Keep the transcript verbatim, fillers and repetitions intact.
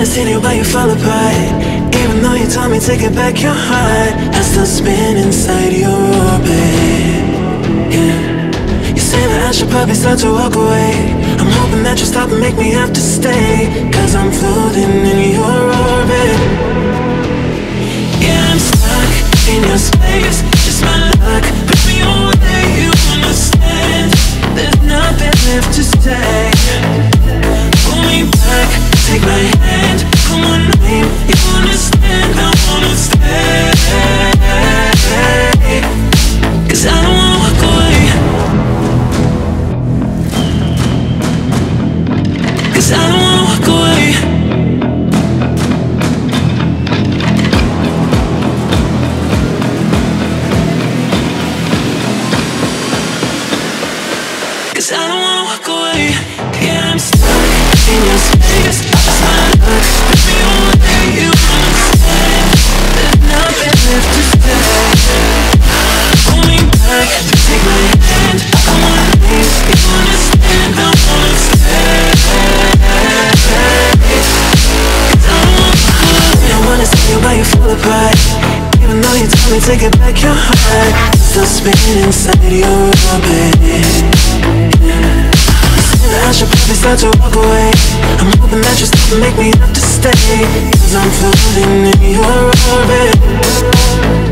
wanna see the way you fall apart. Even though you told me to get back your heart, I still spin inside your orbit. Yeah. You say that I should probably start to walk away. I'm hoping that you'll stop and make me have to stay, cause I'm floating in your orbit. Yeah, I'm stuck in your space. It's my luck, but the only way you understand, there's nothing left to say. Pull me back, take my hand, call my name. You understand, I wanna stay, cause I don't wanna walk away, cause I don't wanna walk away. Cause I don't wanna walk away. Yeah, I'm stuck in your space. It's my luck, but the only thing you understand, there's nothing left to say. Pull me back, take my hand, I wanna leave. You understand, I wanna stay, cause I don't wanna walk away. I wanna see you while you fall apart. Even though you told me to get back your heart, I'm still spinning inside your orbit. I should probably start to walk away. I'm hoping that you'll stop and make me have to stay, cause I'm floating in your orbit.